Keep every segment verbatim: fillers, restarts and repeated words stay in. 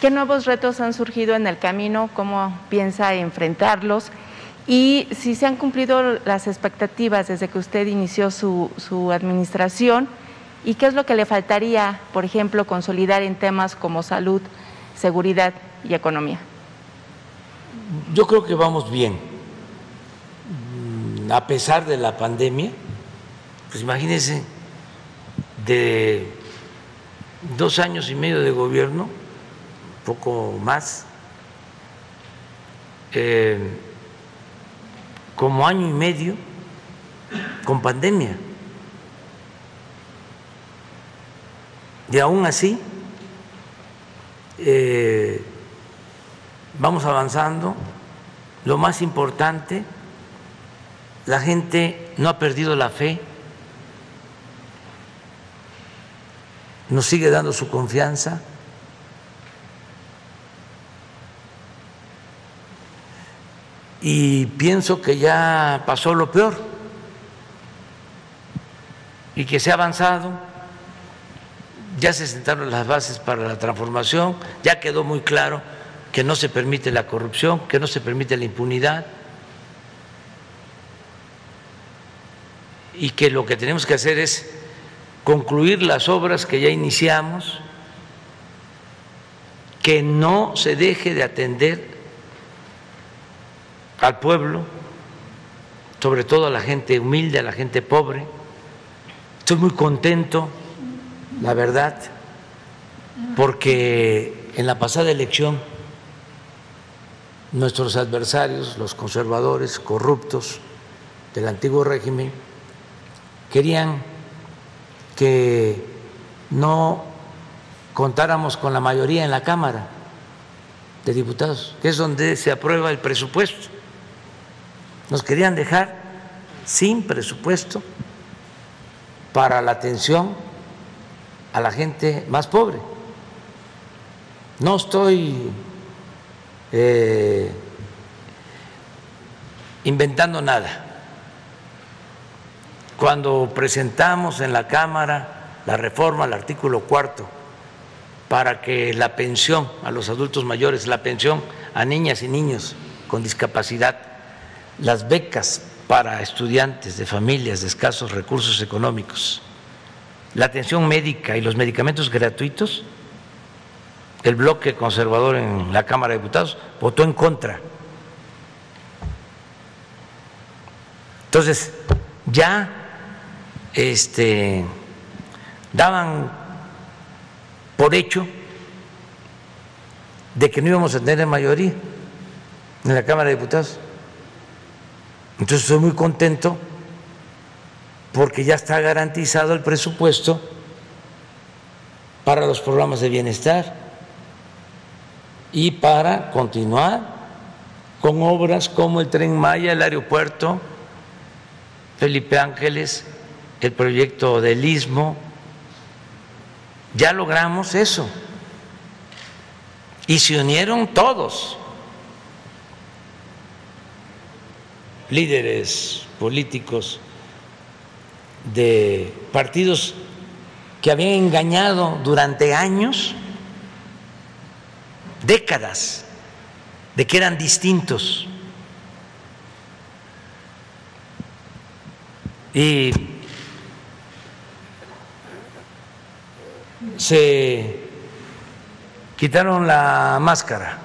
¿Qué nuevos retos han surgido en el camino? ¿Cómo piensa enfrentarlos? Y si se han cumplido las expectativas desde que usted inició su, su administración, ¿y qué es lo que le faltaría, por ejemplo, consolidar en temas como salud, seguridad y economía? Yo creo que vamos bien. A pesar de la pandemia, pues imagínense, de dos años y medio de gobierno, poco más, eh, como año y medio con pandemia. Y aún así eh, vamos avanzando. Lo más importante, la gente no ha perdido la fe, nos sigue dando su confianza. Y pienso que ya pasó lo peor y que se ha avanzado, ya se sentaron las bases para la transformación, ya quedó muy claro que no se permite la corrupción, que no se permite la impunidad y que lo que tenemos que hacer es concluir las obras que ya iniciamos, que no se deje de atender al pueblo, sobre todo a la gente humilde, a la gente pobre. Estoy muy contento, la verdad, porque en la pasada elección nuestros adversarios, los conservadores corruptos del antiguo régimen, querían que no contáramos con la mayoría en la Cámara de Diputados, que es donde se aprueba el presupuesto. Nos querían dejar sin presupuesto para la atención a la gente más pobre. No estoy eh, inventando nada. Cuando presentamos en la Cámara la reforma al artículo cuarto para que la pensión a los adultos mayores, la pensión a niñas y niños con discapacidad, las becas para estudiantes de familias de escasos recursos económicos, la atención médica y los medicamentos gratuitos, el bloque conservador en la Cámara de Diputados votó en contra. Entonces, ya este, daban por hecho de que no íbamos a tener mayoría en la Cámara de Diputados. Entonces estoy muy contento porque ya está garantizado el presupuesto para los programas de bienestar y para continuar con obras como el Tren Maya, el Aeropuerto Felipe Ángeles, el proyecto del Istmo. Ya logramos eso y se unieron todos, líderes políticos de partidos que habían engañado durante años, décadas, de que eran distintos. Y se quitaron la máscara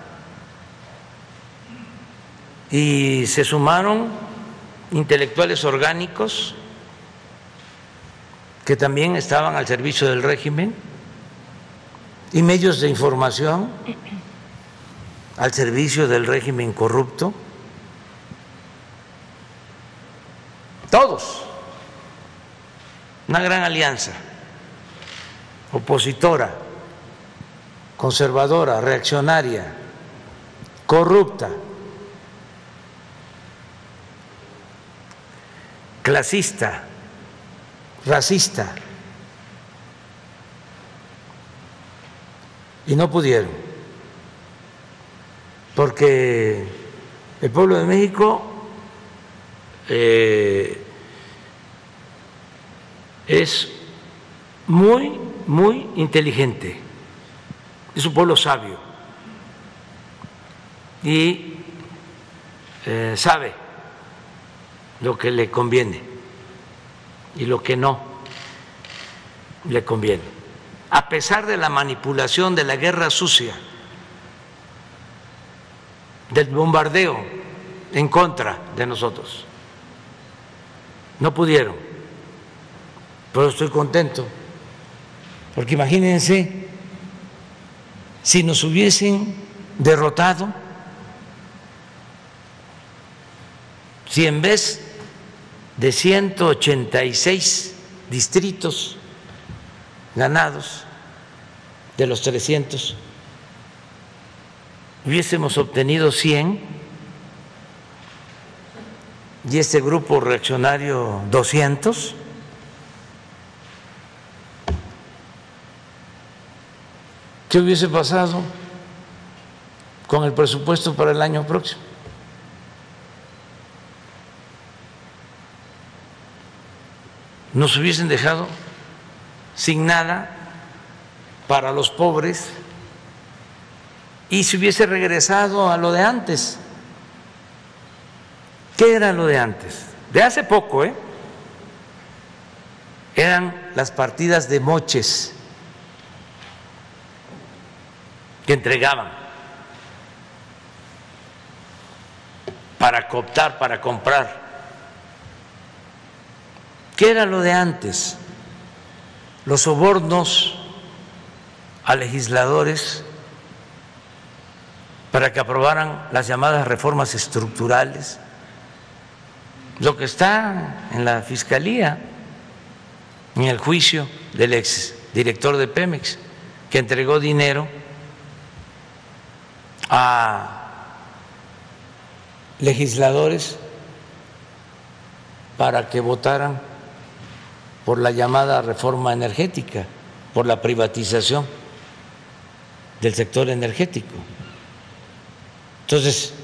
y se sumaron intelectuales orgánicos que también estaban al servicio del régimen y medios de información al servicio del régimen corrupto. Todos. Una gran alianza opositora, conservadora, reaccionaria, corrupta, clasista, racista, y no pudieron, porque el pueblo de México eh, es muy, muy inteligente es un pueblo sabio y eh, sabe lo que le conviene y lo que no le conviene, a pesar de la manipulación, de la guerra sucia, del bombardeo en contra de nosotros. No pudieron, pero estoy contento, porque imagínense si nos hubiesen derrotado, si en vez de ciento ochenta y seis distritos ganados de los trescientos, hubiésemos obtenido cien y este grupo reaccionario doscientos, ¿qué hubiese pasado con el presupuesto para el año próximo? Nos hubiesen dejado sin nada para los pobres y se hubiese regresado a lo de antes. ¿Qué era lo de antes? De hace poco, ¿eh? Eran las partidas de moches que entregaban para cooptar, para comprar. ¿Qué era lo de antes? Los sobornos a legisladores para que aprobaran las llamadas reformas estructurales, lo que está en la Fiscalía, en el juicio del exdirector de Pemex, que entregó dinero a legisladores para que votaran por la llamada reforma energética, por la privatización del sector energético. Entonces,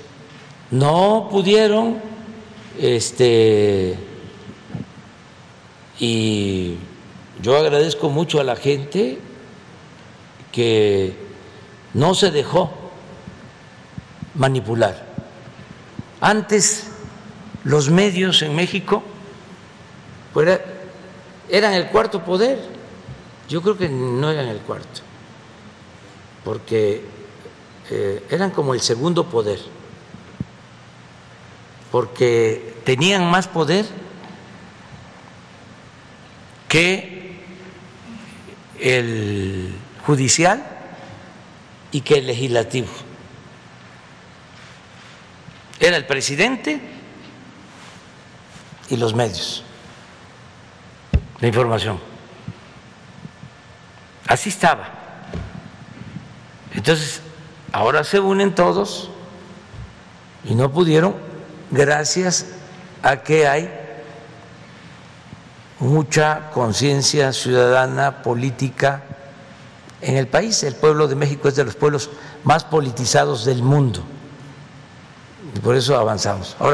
no pudieron, este, y yo agradezco mucho a la gente que no se dejó manipular. Antes los medios en México fuera, eran el cuarto poder. Yo creo que no eran el cuarto, porque eh, eran como el segundo poder, porque tenían más poder que el judicial y que el legislativo. Era el presidente y los medios de información. Así estaba. Entonces, ahora se unen todos y no pudieron, gracias a que hay mucha conciencia ciudadana política en el país. El pueblo de México es de los pueblos más politizados del mundo y por eso avanzamos. Ahora sí.